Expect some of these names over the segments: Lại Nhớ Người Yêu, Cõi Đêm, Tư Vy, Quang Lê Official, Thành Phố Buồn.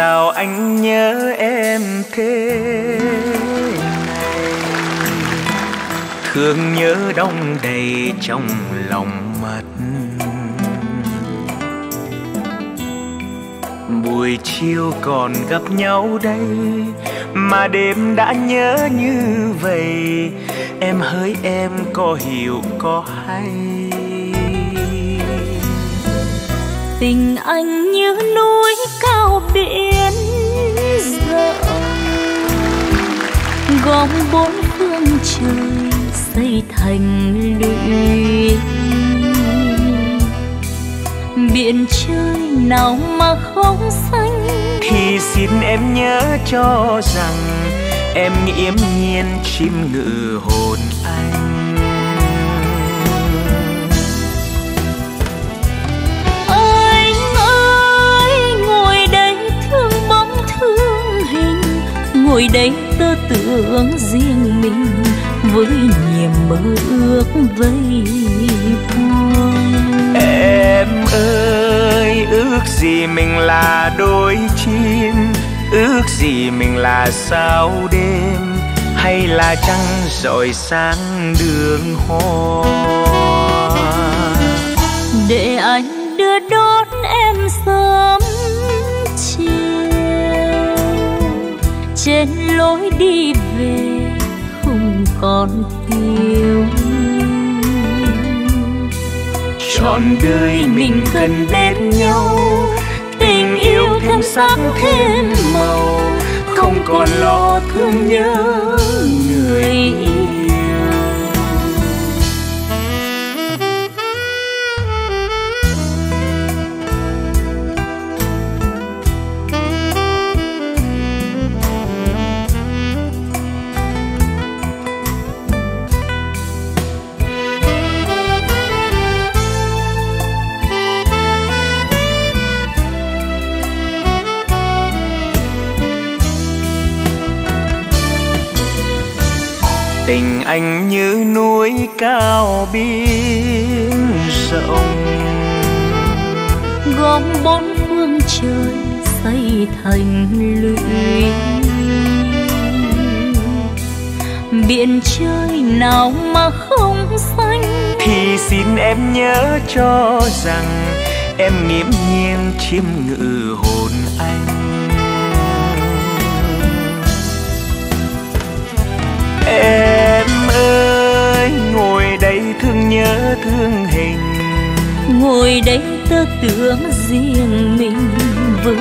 sao anh nhớ em thế này, thương nhớ đong đầy trong lòng mật. Buổi chiều còn gặp nhau đây mà đêm đã nhớ như vậy, em hỡi em có hiểu có hay. Tình anh như núi cao biển rộng, gom bốn phương trời xây thành lũy. Biển trời nào mà không xanh, thì xin em nhớ cho rằng em nghiễm nhiên chim ngự hồn anh. Anh ơi ngồi đây thương bóng thương hình, ngồi đây tơ tưởng riêng mình với niềm mơ ước vây quanh. Em ơi ước gì mình là đôi chim, ước gì mình là sao đêm, hay là trăng rọi sáng đường hoa. Để anh đưa đón em sớm chiều, trên lối đi về không còn yêu. Trọn đời mình cần bên nhau, tình yêu thêm sắc thêm màu, không còn lo thương nhớ người yêu. Tình anh như núi cao biển rộng, gom bốn phương trời xây thành lũy. Biển trời nào mà không xanh, thì xin em nhớ cho rằng em nghiễm nhiên chiêm ngự hồn anh. Em ơi ngồi đây thương nhớ thương hình, ngồi đây tơ tưởng riêng mình với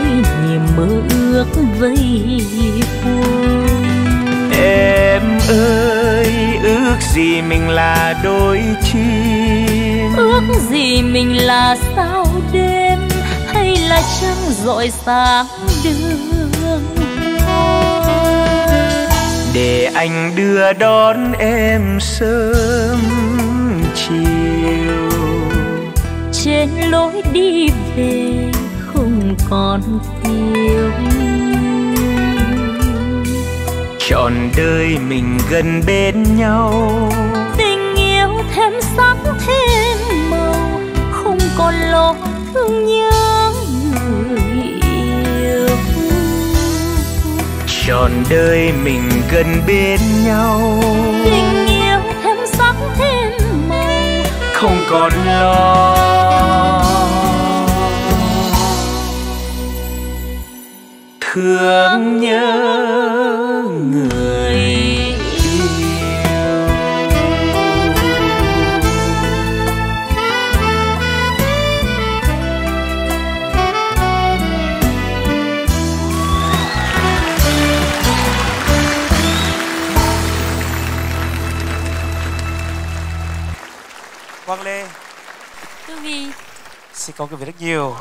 niềm mơ ước vây quanh. Em ơi ước gì mình là đôi chim, ước gì mình là sao đêm, hay là trăng rọi sáng đường. Để anh đưa đón em sớm chiều, trên lối đi về không còn yêu. Trọn đời mình gần bên nhau, tình yêu thêm sắc thêm màu, không còn lo thương nhớ người yêu. Trọn đời mình gần bên nhau, tình yêu thêm sắc thêm màu, không còn lo thương nhớ người. Quang Lê, Tư Vy, xin cảm ơn quý vị rất nhiều.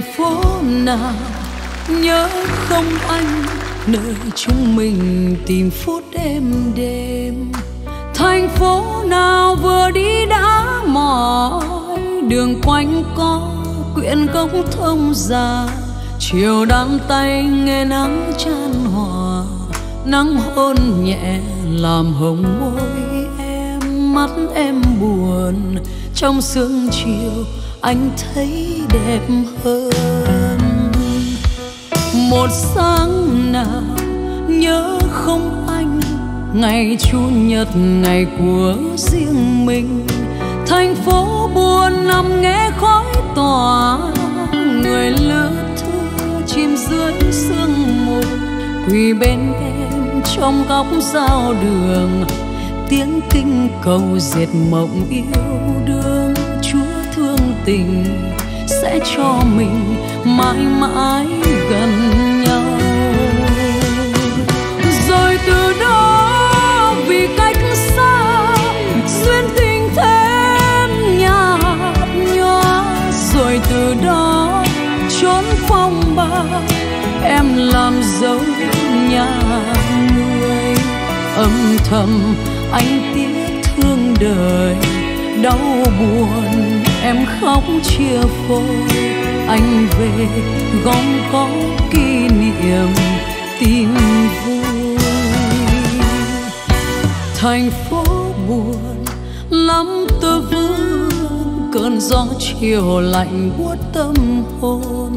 thành phố nào nhớ không anh, nơi chúng mình tìm phút êm đêm. Thành phố nào vừa đi đã mỏi, đường quanh co quyện gốc thông già. Chiều đang tay nghe nắng chan hòa, nắng hôn nhẹ làm hồng môi em. Mắt em buồn, trong sương chiều anh thấy đẹp hơn. Một sáng nào nhớ không anh, ngày Chủ nhật ngày của riêng mình. Thành phố buồn nằm nghe khói tỏa, người lứa thưa chìm dưới sương mù. Quỳ bên em trong góc giao đường, tiếng kinh cầu diệt mộng yêu đương. Chúa thương tình sẽ cho mình mãi mãi gần nhau. Rồi từ đó vì cách xa, duyên tình thêm nhạt nhòa. Rồi từ đó trốn phong ba, em làm dấu nhà người. Âm thầm anh tiếc thương đời, đau buồn em khóc chia phôi. Anh về gom có kỷ niệm tìm vui. Thành phố buồn lắm tơ vương, cơn gió chiều lạnh buốt tâm hồn.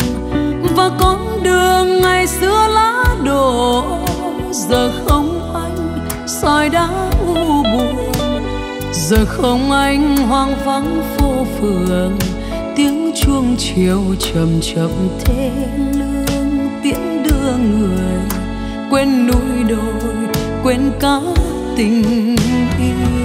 Và con đường ngày xưa lá đổ, giờ không anh soi đá u buồn. Giờ không anh hoang vắng phố phường, tiếng chuông chiều chậm chậm thế lương. Tiễn đưa người quên núi đồi, quên cả tình yêu.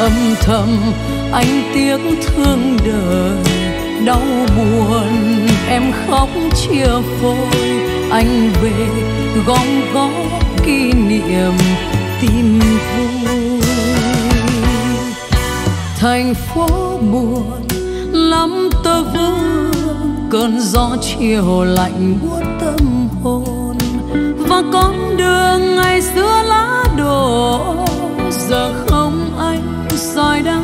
Âm thầm anh tiếc thương đời, đau buồn em khóc chia phôi. Anh về gom góp kỷ niệm tìm vui. Thành phố buồn lắm tơ vương, cơn gió chiều lạnh buốt tâm hồn. Và con đường ngày xưa lá đổ, giờ không anh soi đá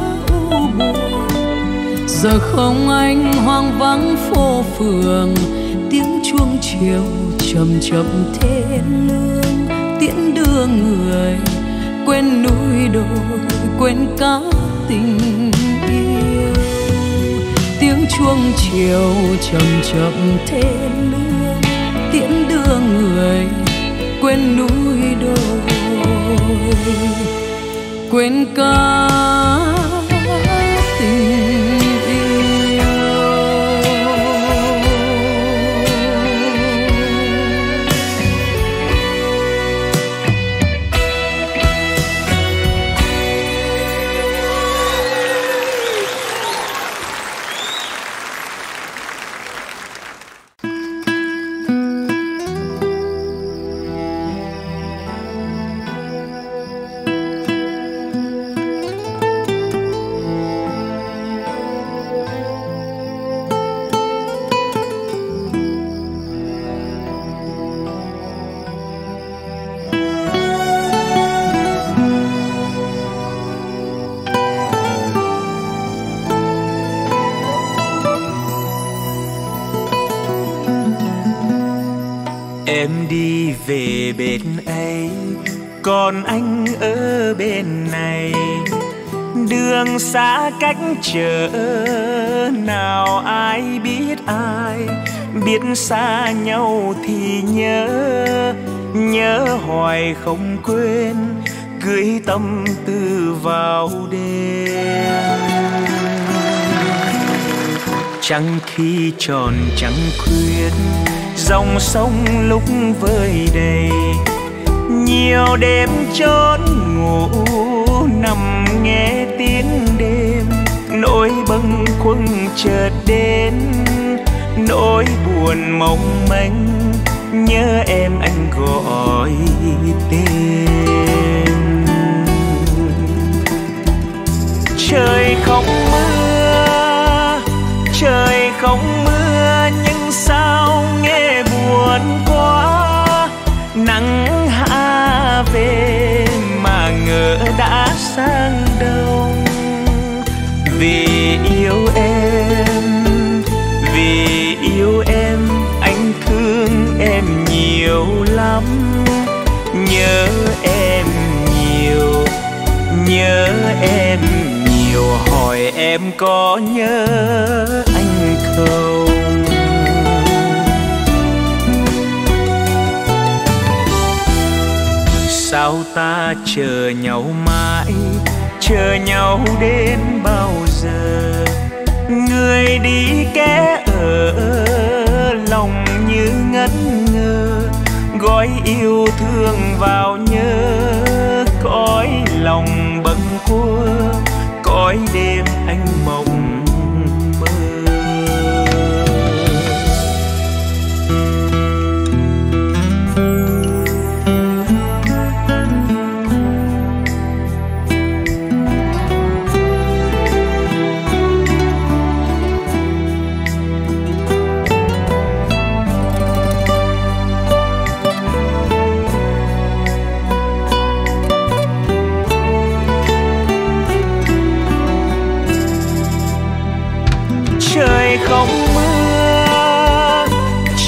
u buồn. Giờ không anh hoang vắng phố phường, tiếng chuông chiều chậm chậm thế lương. Tiễn đưa người quên núi đồi, quên cả tình yêu. Tiếng chuông chiều chậm chậm thế lương. Tiễn đưa người quên núi đồi, quên cả tình yêu. Em đi về bên ấy, còn anh ở bên này. đường xa cách trở nào ai biết ai, biết xa nhau thì nhớ, nhớ hoài không quên, cưới tâm tư vào đêm. Trăng khi tròn trăng khuyết, dòng sông lúc vơi đầy, nhiều đêm chốn ngủ nằm nghe tiếng đêm, nỗi bâng khuâng chợt đến, nỗi buồn mong manh, nhớ em anh gọi tên. Trời không mưa, trời không mưa, nhưng sao nghe buồn quá, nắng hạ về mà ngỡ đã sang đông. Vì yêu em, vì yêu em, anh thương em nhiều lắm, nhớ em nhiều, nhớ em nhiều, hỏi em có nhớ anh không. Sao ta chờ nhau mãi, chờ nhau đến bao giờ, người đi kẻ ở lòng như ngất ngơ, gói yêu thương vào nhớ, cõi lòng bâng khuâng, cõi đêm anh mộng mơ.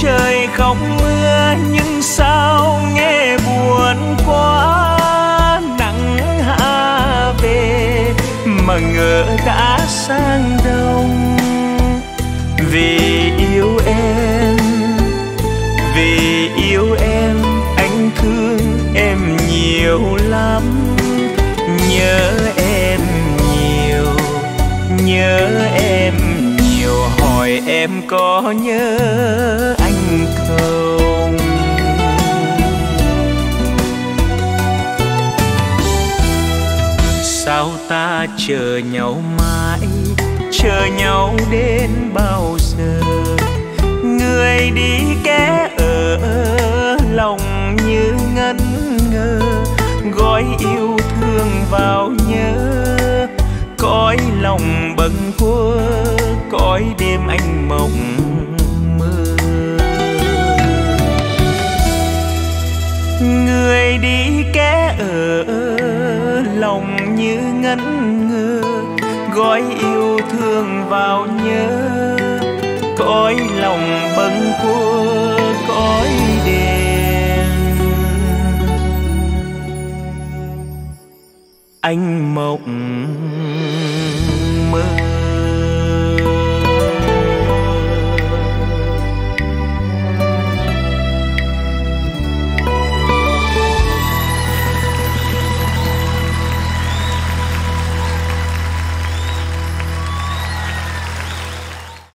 Trời không mưa nhưng sao nghe buồn quá, nắng hạ về mà ngỡ đã sang đông. Vì yêu em, vì yêu em, anh thương em nhiều lắm, nhớ em nhiều, nhớ em nhiều, hỏi em có nhớ anh không. Sao ta chờ nhau mãi, chờ nhau đến bao giờ, người đi kẻ ở lòng như ngẩn ngơ, gói yêu thương vào nhớ, cõi lòng bâng khuâng, cõi đêm anh mộng mơ. Người đi kẻ ở lòng như ngẩn ngơ, gói yêu thương vào nhớ, cõi lòng bâng khuâng, cõi đêm anh mộng mơ.